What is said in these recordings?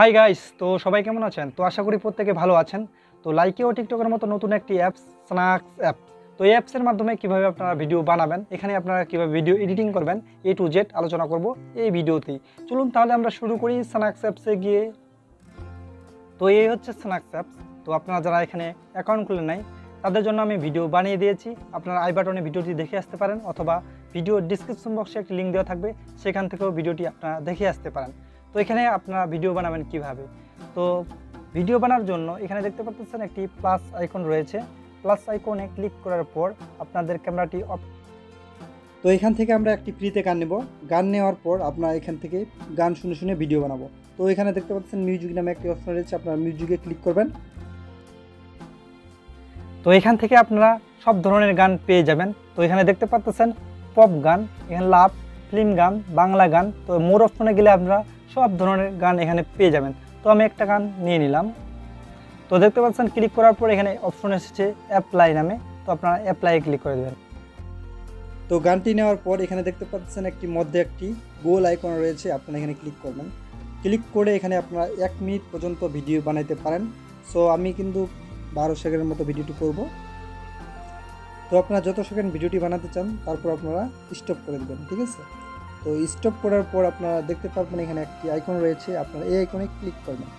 High guys तो सबाई केमन आछेन तो आशा करी प्रत्येके भालो आछेन। तो लाइके ओ टिकटकेर मतो नतून एकटी एप्स स्नैक्स एप। तो ये एप्सर माध्यमे किभाबे आपनारा भिडियो बनाबेन, एखाने आपनारा किभाबे भिडियो एडिटिंग करबेन ए टू जेड आलोचना करब ए भिडियोतेई। चलुन ताहले आमरा शुरू करी स्नैक्स एप्से गिये। तो ये होच्छे स्नैक्स एप्स। तो आपनारा जारा एखाने अ্যাকাউন্ট খুলে নাই तादेर जोन्नो आमी भिडियो बनिये दियेछि, आपनारा आई बाटने भिडियोटी देखे आसते पारेन अथवा भिडियो डिस्क्रिप्शन बक्से एकटी लिंक देওয়া থাকবে, সেখান থেকেও ভিডিওটি আপনারা দেখে আসতে পারেন। তো এখানে আপনারা ভিডিও বানাবেন কিভাবে, তো ভিডিও বানার জন্য এখানে দেখতে পাচ্ছেন একটি প্লাস আইকন রয়েছে, প্লাস আইকনে ক্লিক করার পর আপনাদের ক্যামেরাটি অফ। তো এখান থেকে আমরা একটি ফ্রিতে গান নেব, গান নেওয়ার পর আপনারা এখান থেকে গান শুনে শুনে ভিডিও বানাবো। তো এখানে দেখতে পাচ্ছেন মিউজিক নামে একটি অপশন রয়েছে, আপনারা মিউজিকে ক্লিক করবেন। তো এখান থেকে আপনারা সব ধরনের গান পেয়ে যাবেন। তো এখানে দেখতে পাচ্ছেন পপ গান, এখানে লাভ, ফিল্ম গান, বাংলা গান। তো মোর অপশনে গেলে আপনারা সব ধরনের গান এখানে পেয়ে যাবেন। তো আমি একটা গান নিয়ে নিলাম। তো দেখতে পাচ্ছেন ক্লিক করার পর এখানে অপশন এসেছে অ্যাপ্লাই নামে, তো আপনারা অ্যাপ্লাই ক্লিক করে দেবেন। তো গানটি নেওয়ার পর এখানে দেখতে পাচ্ছেন একটি মধ্যে একটি গোল আইকন রয়েছে, আপনারা এখানে ক্লিক করবেন। ক্লিক করে এখানে আপনারা 1 মিনিট পর্যন্ত ভিডিও বানাইতে পারেন। সো আমি কিন্তু 12 সেকেন্ডের মতো ভিডিওটি করবো। तो अपना जो सेकेंड भिडियो बनाते चान तर अपनारा स्टप कर देवें, ठीक है। तो स्टप करार पर अपनारा देखते पाबेन एखाने एकटी आइकन रयेछे, आपनारा एई आइकने क्लिक करबेन।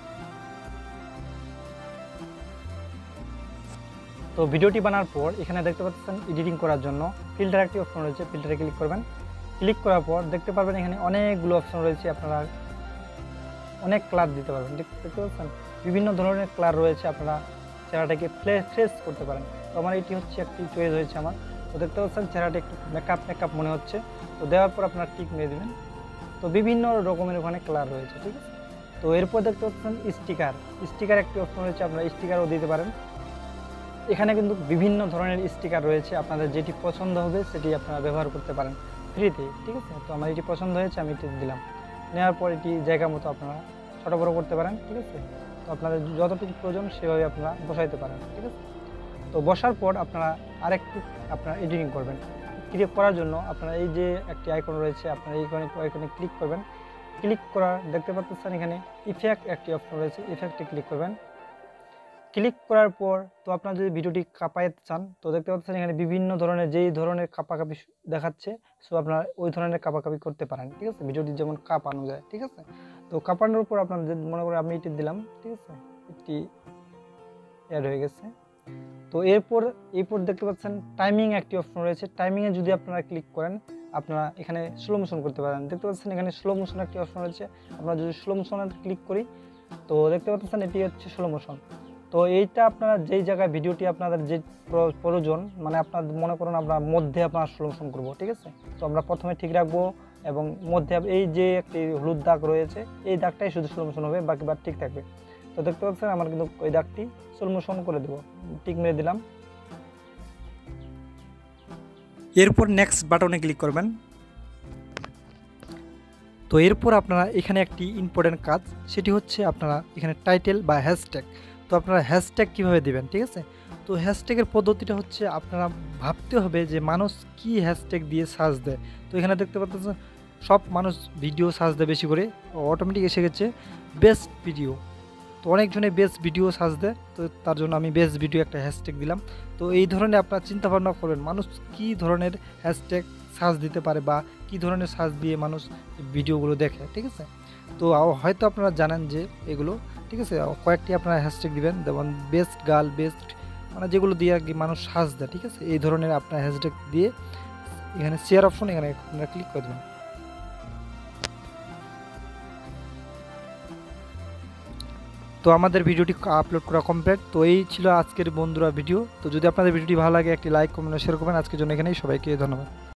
तो भिडियो बनार पर एखाने देखते पाच्छेन एडिटिंग करार जोन्नो फिल्टार एकटी अपशन रयेछे, फिल्टारे क्लिक करबेन। क्लिक करार पर देखते पाबेन एखाने अनेकगुलो अपशन रयेछे, आपनारा अनेक कलर दिते पारबेन। देखते पाच्छेन विभिन्न धरनेर कलर रयेछे, आपनारा चेहराटाके फ्रेश करते पारेन। तो आमार एटी होच्छे एकटी चয়েস হয়েছে আমার। তো দেখতে পাচ্ছেন চেহারাটা একটু মেকআप মনে হচ্ছে, তো দেওয়ার পর আপনারা টিক মেরে দিবেন। তো বিভিন্ন রকমের ওখানে কালার রয়েছে, ঠিক আছে। তো এরপর দেখতে পাচ্ছেন স্টিকার, স্টিকার একটি অপশন রয়েছে, আপনারা স্টিকারও দিতে পারেন। এখানে কিন্তু বিভিন্ন ধরনের স্টিকার রয়েছে, আপনাদের যেটি পছন্দ হবে সেটি আপনারা ব্যবহার করতে পারেন ফ্রিতে, ঠিক আছে। তো আমার এটি পছন্দ হয়েছে, আমি এটি দিলাম। নেওয়ার পর এটি জায়গা মতো আপনারা ছোটো বড়ো করতে পারেন, ঠিক আছে। তো আপনাদের যতটুকু প্রয়োজন সেভাবে আপনারা বসাইতে পারেন, ঠিক আছে। তো বসার পর আপনারা আরেকটু আপনারা এডিটিং করবেন। ক্লিক করার জন্য আপনারা এই যে একটি আইকন রয়েছে, আপনারা এই আইকনে ক্লিক করবেন। ক্লিক করার দেখতে পাচ্ছেন এখানে ইফেক্ট একটি অপশন রয়েছে, ইফেক্টে ক্লিক করবেন। ক্লিক করার পর তো আপনারা যদি ভিডিওটি কাঁপাইতে চান, তো দেখতে পাচ্ছেন এখানে বিভিন্ন ধরনের যেই ধরনের কাঁপাকাপি দেখাচ্ছে, সো আপনারা ওই ধরনের কাঁপাকাপি করতে পারেন, ঠিক আছে। ভিডিওটি যেমন কাঁপানো যায়, ঠিক আছে। তো কাঁপানোর পর আপনারা মনে করেন আমি এটি দিলাম, ঠিক আছে, একটি অ্যাড হয়ে গেছে। তো এরপর দেখতে পাচ্ছেন টাইমিং একটি অপশন রয়েছে, টাইমিংয়ে যদি আপনারা ক্লিক করেন আপনারা এখানে স্লো মোশন করতে পারেন। দেখতে পাচ্ছেন এখানে স্লো মোশন একটি অপশন রয়েছে, আমরা যদি স্লো মোশনে ক্লিক করি তো দেখতে পাচ্ছেন এটি হচ্ছে স্লো মোশন। তো এইটা আপনারা যেই জায়গায় ভিডিওটি আপনাদের যে প্রয়োজন, মানে আপনার মনে করুন আমরা মধ্যে আপনারা স্লো মোশন করবো, ঠিক আছে। তো আমরা প্রথমে ঠিক রাখবো এবং মধ্যে এই যে একটি হলুদ দাগ রয়েছে এই দাগটাই শুধু স্লো মোশন হবে, বাকি বার ঠিক থাকবে। তো দেখতে পাচ্ছেন আমার কিন্তু ওই দাগটি স্লো মোশন করে দেবো, টিক মেরে দিলাম। এরপর নেক্সট বাটনে ক্লিক করবেন। তো এরপর আপনারা এখানে একটি ইম্পর্টেন্ট কাজ, সেটি হচ্ছে আপনারা এখানে টাইটেল বা হ্যাশট্যাগ। তো আপনারা হ্যাশট্যাগ কীভাবে দেবেন, ঠিক আছে। তো হ্যাশট্যাগের পদ্ধতিটা হচ্ছে আপনারা ভাবতে হবে যে মানুষ কি হ্যাশট্যাগ দিয়ে সার্চ দেয়। তো এখানে দেখতে পাচ্ছেন সব মানুষ ভিডিও সার্চ দেয় বেশি করে, অটোমেটিক এসে গেছে বেস্ট ভিডিও। তো অনেকজনে বেস্ট ভিডিও সার্চ দেয়, তো তার জন্য আমি বেস্ট ভিডিও একটা হ্যাশট্যাগ দিলাম। তো এই ধরনের আপনার চিন্তাভাবনা করবেন মানুষ কি ধরনের হ্যাশট্যাগ সার্চ দিতে পারে বা কি ধরনের সার্চ দিয়ে মানুষ ভিডিওগুলো দেখে, ঠিক আছে। তো হয়তো আপনারা জানেন যে এগুলো, ঠিক আছে। কয়েকটি আপনারা হ্যাশট্যাগ দিবেন, যেমন বেস্ট গার্ল, বেস্ট মানে যেগুলো দিয়ে আর কি মানুষ সার্চ দেয়, ঠিক আছে। এই ধরনের আপনার হ্যাশট্যাগ দিয়ে এখানে শেয়ার অপশন এখানে আপনারা ক্লিক করে দেবেন। তো আমাদের ভিডিওটি আপলোড করা কমপ্লিট। তো এই ছিল আজকের বন্ধুরা ভিডিও। তো যদি আপনাদের ভিডিওটি ভালো লাগে একটি লাইক, কমেন্ট, শেয়ার করবেন। আজকের জন্য এখানেই, সবাইকে ধন্যবাদ।